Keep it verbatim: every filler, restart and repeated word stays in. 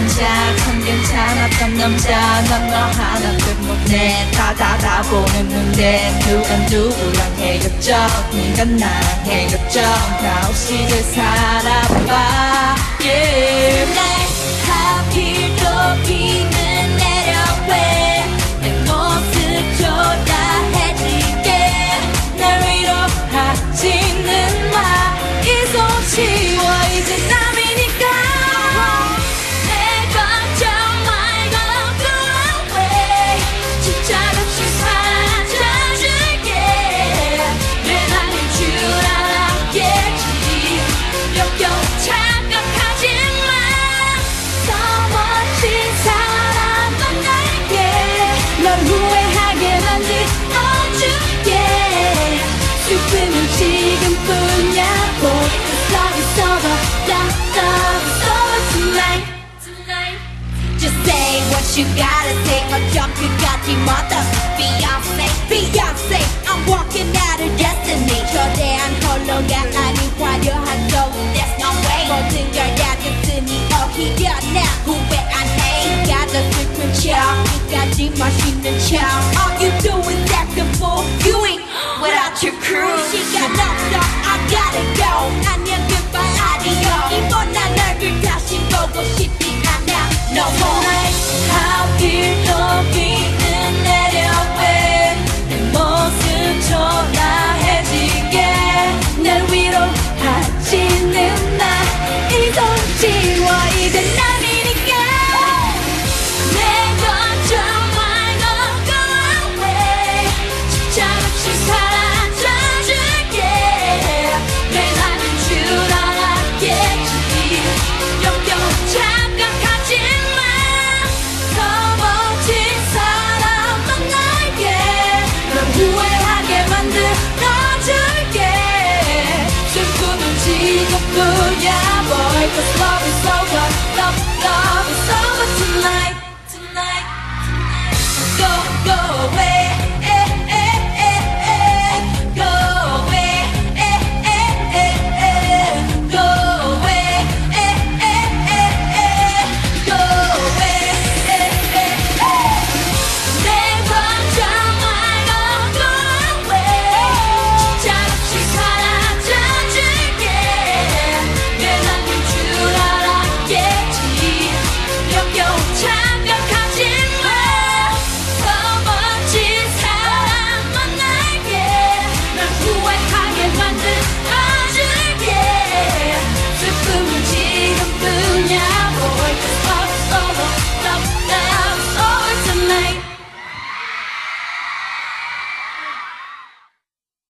남자 참 괜찮았던 남자 넌 너 하나 끝 못해 다 다 다 보는 눈데 누간 누구랑 헤어져 네가 나랑 헤어져 나 없이 잘 살아봐 yeah. 날 하필 또 비는 내려와 내 모습 초라해질게 날 위로하지는 마 이 손 치워 이제 나 you gotta say my jump you got your mother Beyonce Beyonce I'm walking out of destiny 저 대한 홀로가 아닌